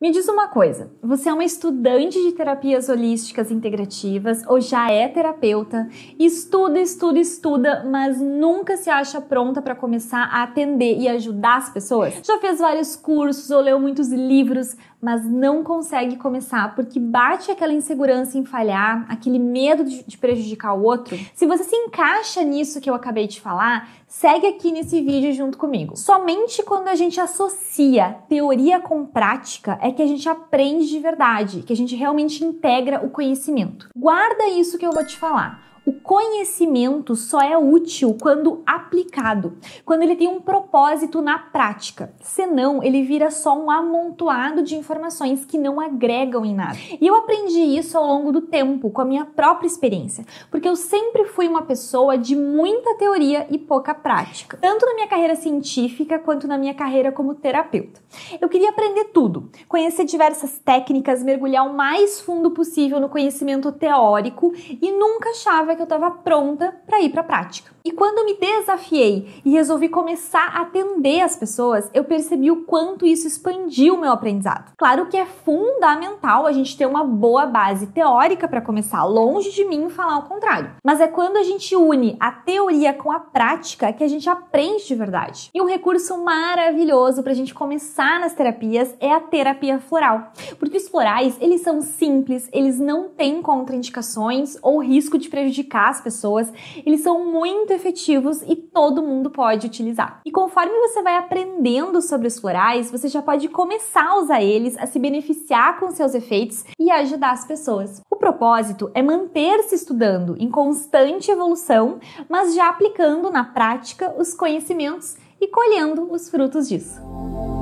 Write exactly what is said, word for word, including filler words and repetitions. Me diz uma coisa, você é uma estudante de terapias holísticas integrativas ou já é terapeuta, estuda, estuda, estuda, mas nunca se acha pronta para começar a atender e ajudar as pessoas? Já fez vários cursos ou leu muitos livros, mas não consegue começar porque bate aquela insegurança em falhar, aquele medo de prejudicar o outro? Se você se encaixa nisso que eu acabei de falar, segue aqui nesse vídeo junto comigo. Somente quando a gente associa teoria com prática é que a gente aprende de verdade, que a gente realmente integra o conhecimento. Guarda isso que eu vou te falar. O conhecimento só é útil quando aplicado, quando ele tem um propósito na prática. Senão, ele vira só um amontoado de informações que não agregam em nada. E eu aprendi isso ao longo do tempo, com a minha própria experiência, porque eu sempre fui uma pessoa de muita teoria e pouca prática, tanto na minha carreira científica quanto na minha carreira como terapeuta. Eu queria aprender tudo, conhecer diversas técnicas, mergulhar o mais fundo possível no conhecimento teórico e nunca achava que eu estava pronta para ir para a prática. E quando me desafiei e resolvi começar a atender as pessoas, eu percebi o quanto isso expandiu o meu aprendizado. Claro que é fundamental a gente ter uma boa base teórica para começar, longe de mim falar o contrário. Mas é quando a gente une a teoria com a prática que a gente aprende de verdade. E um recurso maravilhoso para a gente começar nas terapias é a terapia floral. Porque os florais, eles são simples, eles não têm contraindicações ou risco de prejudicar as pessoas, eles são muito efetivos e todo mundo pode utilizar. E conforme você vai aprendendo sobre os florais, você já pode começar a usar eles, a se beneficiar com seus efeitos e ajudar as pessoas. O propósito é manter-se estudando em constante evolução, mas já aplicando na prática os conhecimentos e colhendo os frutos disso.